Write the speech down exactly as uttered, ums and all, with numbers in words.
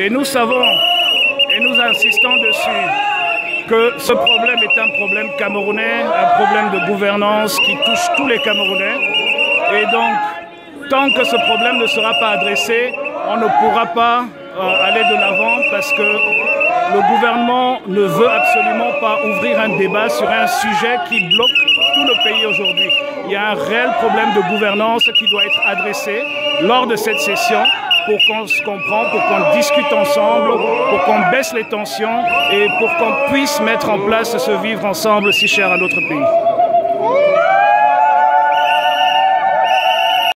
Et nous savons, et nous insistons dessus, que ce problème est un problème camerounais, un problème de gouvernance qui touche tous les Camerounais. Et donc, tant que ce problème ne sera pas adressé, on ne pourra pas euh, aller de l'avant parce que le gouvernement ne veut absolument pas ouvrir un débat sur un sujet qui bloque tout le pays aujourd'hui. Il y a un réel problème de gouvernance qui doit être adressé lors de cette session pour qu'on se comprenne, pour qu'on discute ensemble, pour qu'on baisse les tensions et pour qu'on puisse mettre en place ce vivre ensemble si cher à notre pays.